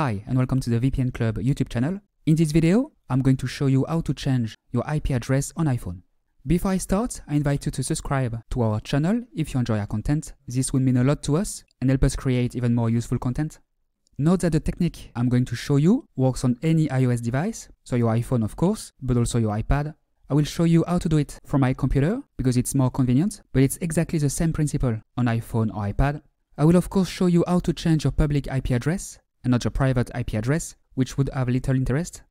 Hi, and welcome to the VPN Club YouTube channel. In this video, I'm going to show you how to change your IP address on iPhone. Before I start, I invite you to subscribe to our channel if you enjoy our content. This would mean a lot to us and help us create even more useful content. Note that the technique I'm going to show you works on any iOS device, so your iPhone of course, but also your iPad. I will show you how to do it from my computer because it's more convenient, but it's exactly the same principle on iPhone or iPad. I will of course show you how to change your public IP address and not your private IP address, which would have little interest.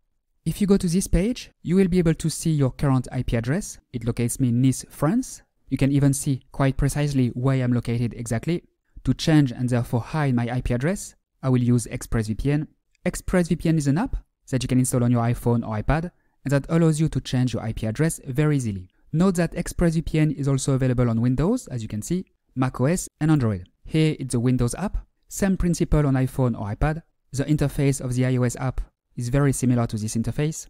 If you go to this page, you will be able to see your current IP address. It locates me in Nice, France. You can even see quite precisely where I'm located exactly. To change and therefore hide my IP address, I will use ExpressVPN. ExpressVPN is an app that you can install on your iPhone or iPad, and that allows you to change your IP address very easily. Note that ExpressVPN is also available on Windows, as you can see, macOS and Android. Here it's a Windows app, same principle on iPhone or iPad. The interface of the iOS app is very similar to this interface.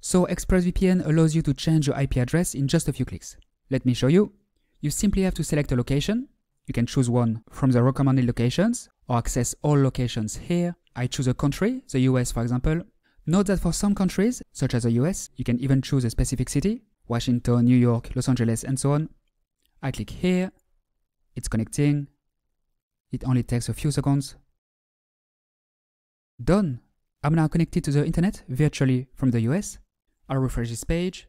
So ExpressVPN allows you to change your IP address in just a few clicks. Let me show you. You simply have to select a location. You can choose one from the recommended locations or access all locations here. I choose a country, the US for example. Note that for some countries, such as the US, you can even choose a specific city, Washington, New York, Los Angeles, and so on. I click here, it's connecting. It only takes a few seconds. Done! I'm now connected to the internet virtually from the US. I'll refresh this page.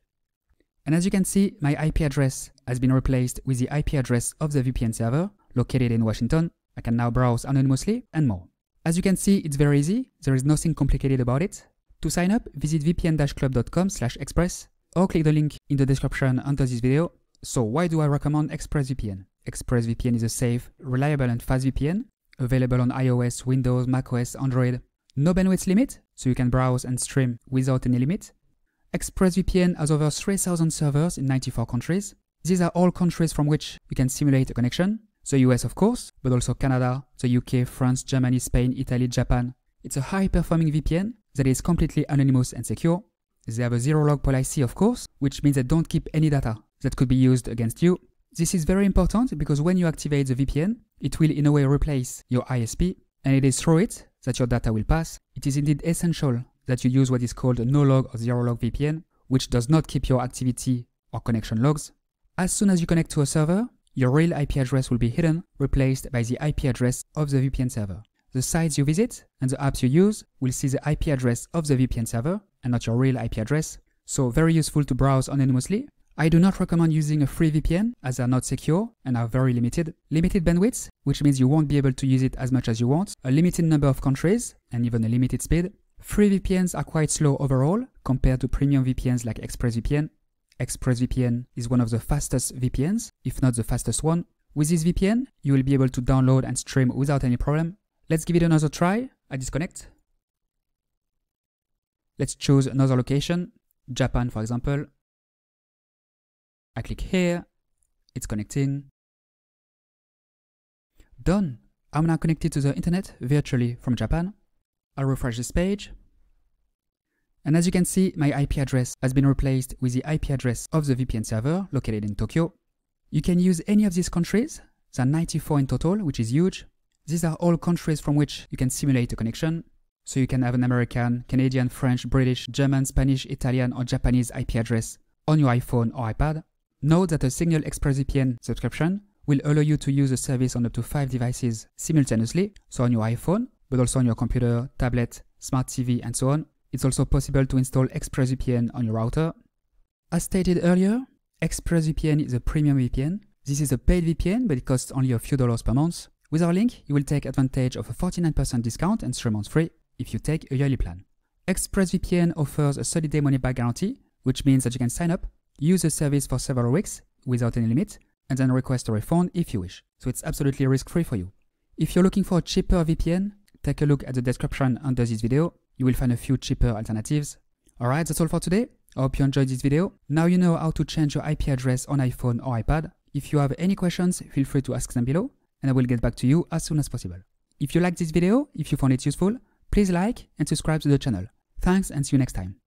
And as you can see, my IP address has been replaced with the IP address of the VPN server located in Washington. I can now browse anonymously and more. As you can see, it's very easy. There is nothing complicated about it. To sign up, visit vpn-club.com/express or click the link in the description under this video. So why do I recommend ExpressVPN? ExpressVPN is a safe, reliable and fast VPN, available on iOS, Windows, macOS, Android. No bandwidth limit, so you can browse and stream without any limit. ExpressVPN has over 3,000 servers in 94 countries. These are all countries from which you can simulate a connection. The US of course, but also Canada, the UK, France, Germany, Spain, Italy, Japan. It's a high-performing VPN that is completely anonymous and secure. They have a zero-log policy, of course, which means they don't keep any data that could be used against you. This is very important because when you activate the VPN, it will in a way replace your ISP, and it is through it that your data will pass. It is indeed essential that you use what is called a no-log or zero-log VPN, which does not keep your activity or connection logs. As soon as you connect to a server, your real IP address will be hidden, replaced by the IP address of the VPN server. The sites you visit and the apps you use will see the IP address of the VPN server and not your real IP address, so very useful to browse anonymously. I do not recommend using a free VPN as they are not secure and are very limited. Limited bandwidth, which means you won't be able to use it as much as you want, a limited number of countries and even a limited speed. Free VPNs are quite slow overall compared to premium VPNs like ExpressVPN. ExpressVPN is one of the fastest VPNs, if not the fastest one. With this VPN, you will be able to download and stream without any problem. Let's give it another try. I disconnect. Let's choose another location, Japan for example. I click here, it's connecting. Done! I'm now connected to the internet virtually from Japan. I'll refresh this page. And as you can see, my IP address has been replaced with the IP address of the VPN server located in Tokyo. You can use any of these countries. There are 94 in total, which is huge. These are all countries from which you can simulate a connection. So you can have an American, Canadian, French, British, German, Spanish, Italian or Japanese IP address on your iPhone or iPad. Note that a single ExpressVPN subscription will allow you to use the service on up to 5 devices simultaneously, so on your iPhone, but also on your computer, tablet, smart TV and so on. It's also possible to install ExpressVPN on your router. As stated earlier, ExpressVPN is a premium VPN. This is a paid VPN, but it costs only a few dollars per month. With our link, you will take advantage of a 49% discount and 3 months free if you take a yearly plan. ExpressVPN offers a 30-day money-back guarantee, which means that you can sign up, use the service for several weeks without any limit, and then request a refund if you wish. So it's absolutely risk-free for you. If you're looking for a cheaper VPN, take a look at the description under this video. You will find a few cheaper alternatives. Alright, that's all for today. I hope you enjoyed this video. Now you know how to change your IP address on iPhone or iPad. If you have any questions, feel free to ask them below, and I will get back to you as soon as possible. If you liked this video, if you found it useful, please like and subscribe to the channel. Thanks and see you next time.